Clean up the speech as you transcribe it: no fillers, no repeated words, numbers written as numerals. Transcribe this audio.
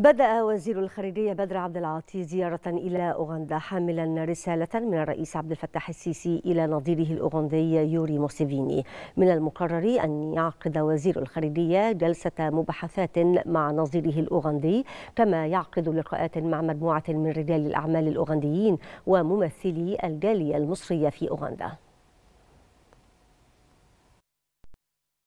بدأ وزير الخارجية بدر عبد العاطي زيارة إلى أوغندا حاملا رسالة من الرئيس عبد الفتاح السيسي إلى نظيره الأوغندي يوري موسيفيني. من المقرر أن يعقد وزير الخارجية جلسة مباحثات مع نظيره الأوغندي، كما يعقد لقاءات مع مجموعة من رجال الأعمال الأوغنديين وممثلي الجالية المصرية في أوغندا.